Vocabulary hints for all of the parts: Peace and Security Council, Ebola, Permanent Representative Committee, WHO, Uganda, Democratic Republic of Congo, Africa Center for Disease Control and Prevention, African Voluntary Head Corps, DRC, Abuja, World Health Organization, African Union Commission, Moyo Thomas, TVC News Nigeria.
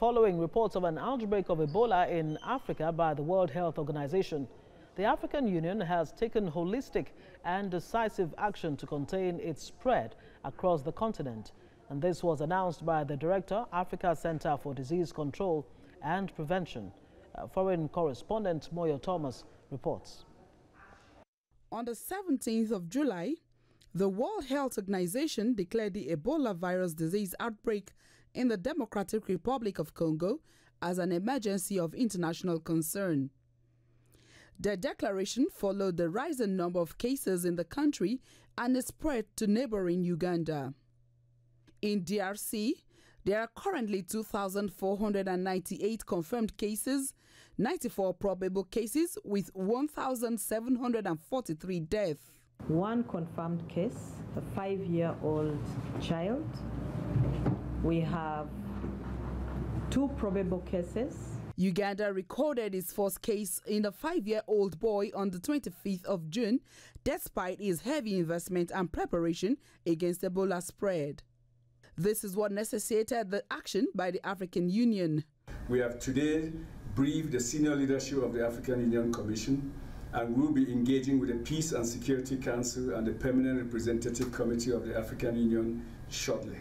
following reports of an outbreak of Ebola in Africa by the World Health Organization. The African Union has taken holistic and decisive action to contain its spread across the continent, and this was announced by the director, Africa Center for Disease Control and Prevention. Foreign correspondent Moyo Thomas reports. On the 17th of July, the World Health Organization declared the Ebola virus disease outbreak in the Democratic Republic of Congo as an emergency of international concern. The declaration followed the rising number of cases in the country and the spread to neighboring Uganda. In DRC, there are currently 2,498 confirmed cases, 94 probable cases with 1,743 deaths. One confirmed case, a 5-year-old child. We have 2 probable cases. Uganda recorded its first case in a 5-year-old boy on the 25th of June, despite its heavy investment and preparation against Ebola spread. This is what necessitated the action by the African Union. We have today briefed the senior leadership of the African Union Commission, and we'll be engaging with the Peace and Security Council and the Permanent Representative Committee of the African Union shortly.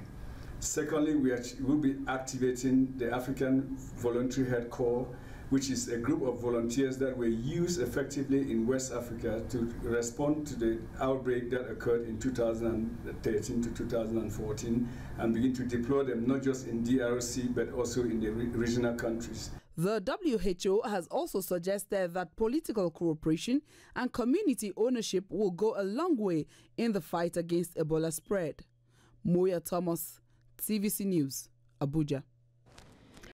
Secondly, we will be activating the African Voluntary Head Corps, which is a group of volunteers that were used effectively in West Africa to respond to the outbreak that occurred in 2013 to 2014 and begin to deploy them not just in DRC but also in the regional countries. The WHO has also suggested that political cooperation and community ownership will go a long way in the fight against Ebola spread. Moya Thomas, TVC News, Abuja.